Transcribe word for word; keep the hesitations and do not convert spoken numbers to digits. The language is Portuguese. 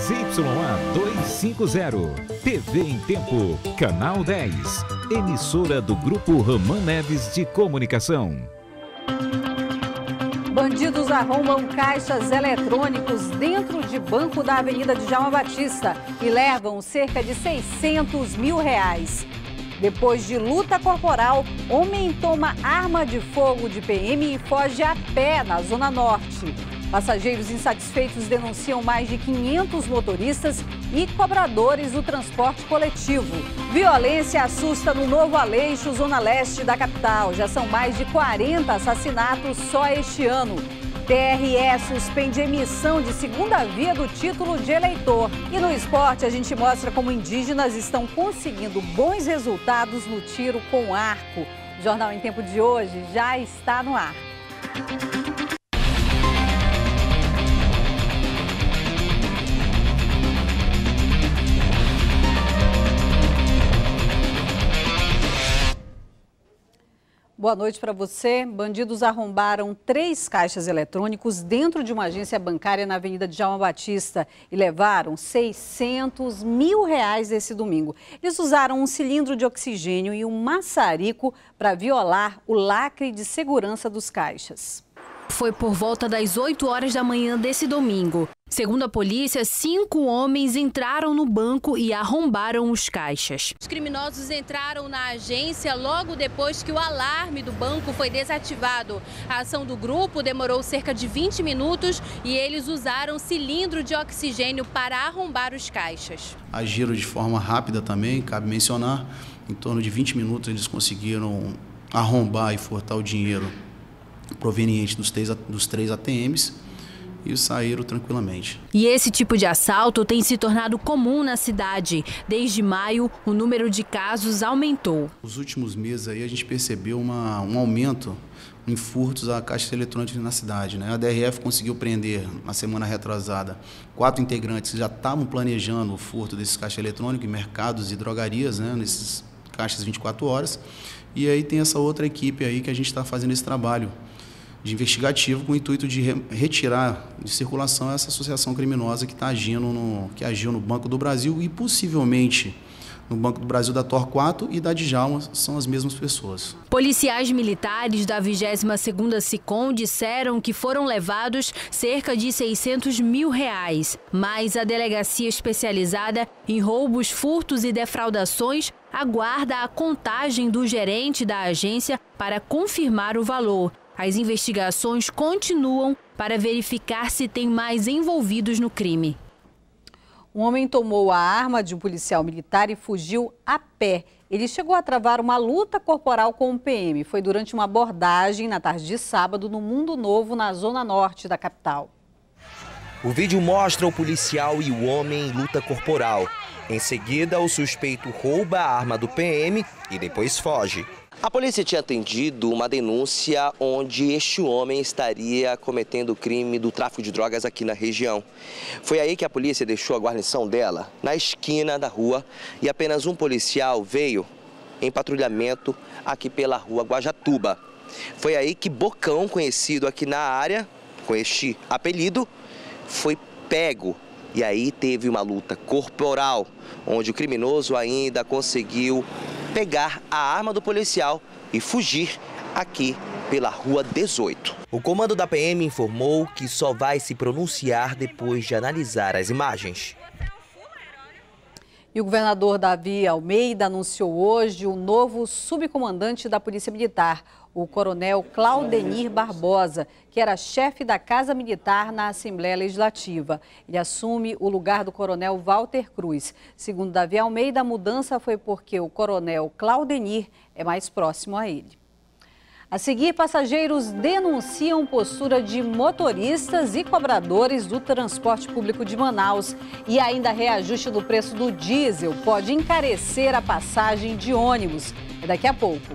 Z Y A duzentos e cinquenta, T V em Tempo, Canal dez, emissora do Grupo Ramã Neves de Comunicação. Bandidos arrombam caixas eletrônicos dentro de banco da Avenida Djalma Batista e levam cerca de seiscentos mil reais. Depois de luta corporal, homem toma arma de fogo de P M e foge a pé na Zona Norte. Passageiros insatisfeitos denunciam mais de quinhentos motoristas e cobradores do transporte coletivo. Violência assusta no Novo Aleixo, zona leste da capital. Já são mais de quarenta assassinatos só este ano. T R E suspende emissão de segunda via do título de eleitor. E no esporte a gente mostra como indígenas estão conseguindo bons resultados no tiro com arco. O Jornal em Tempo de hoje já está no ar. Boa noite para você. Bandidos arrombaram três caixas eletrônicos dentro de uma agência bancária na Avenida Djalma Batista e levaram seiscentos mil reais esse domingo. Eles usaram um cilindro de oxigênio e um maçarico para violar o lacre de segurança dos caixas. Foi por volta das oito horas da manhã desse domingo. Segundo a polícia, cinco homens entraram no banco e arrombaram os caixas. Os criminosos entraram na agência logo depois que o alarme do banco foi desativado. A ação do grupo demorou cerca de vinte minutos e eles usaram cilindro de oxigênio para arrombar os caixas. Agiram de forma rápida também, cabe mencionar. Em torno de vinte minutos eles conseguiram arrombar e furtar o dinheiro proveniente dos três, dos três A T Ms. E saíram tranquilamente. E esse tipo de assalto tem se tornado comum na cidade. Desde maio, o número de casos aumentou. Nos últimos meses aí, a gente percebeu uma, um aumento em furtos a caixas eletrônicas na cidade, né? A D R F conseguiu prender, na semana retrasada, quatro integrantes que já estavam planejando o furto desses caixas eletrônicos em mercados e drogarias, né? Nesses caixas vinte e quatro horas. E aí tem essa outra equipe aí que a gente está fazendo esse trabalho de investigativo com o intuito de re, retirar de circulação essa associação criminosa que está agindo no, que agiu no Banco do Brasil e possivelmente no Banco do Brasil da Torquato e da Djalma, são as mesmas pessoas. Policiais militares da vigésima segunda CICOM disseram que foram levados cerca de seiscentos mil reais, mas a delegacia especializada em roubos, furtos e defraudações aguarda a contagem do gerente da agência para confirmar o valor. As investigações continuam para verificar se tem mais envolvidos no crime. Um homem tomou a arma de um policial militar e fugiu a pé. Ele chegou a travar uma luta corporal com o P M. Foi durante uma abordagem na tarde de sábado no Mundo Novo, na Zona Norte da capital. O vídeo mostra o policial e o homem em luta corporal. Em seguida, o suspeito rouba a arma do P M e depois foge. A polícia tinha atendido uma denúncia onde este homem estaria cometendo o crime do tráfico de drogas aqui na região. Foi aí que a polícia deixou a guarnição dela na esquina da rua e apenas um policial veio em patrulhamento aqui pela rua Guajatuba. Foi aí que Bocão, conhecido aqui na área, com este apelido, foi pego. E aí teve uma luta corporal, onde o criminoso ainda conseguiu pegar a arma do policial e fugir aqui pela Rua dezoito. O comando da P M informou que só vai se pronunciar depois de analisar as imagens. E o governador Davi Almeida anunciou hoje o novo subcomandante da Polícia Militar, o coronel Claudenir Barbosa, que era chefe da Casa Militar na Assembleia Legislativa. Ele assume o lugar do coronel Walter Cruz. Segundo Davi Almeida, a mudança foi porque o coronel Claudenir é mais próximo a ele. A seguir, passageiros denunciam postura de motoristas e cobradores do transporte público de Manaus. E ainda reajuste do preço do diesel pode encarecer a passagem de ônibus. É daqui a pouco.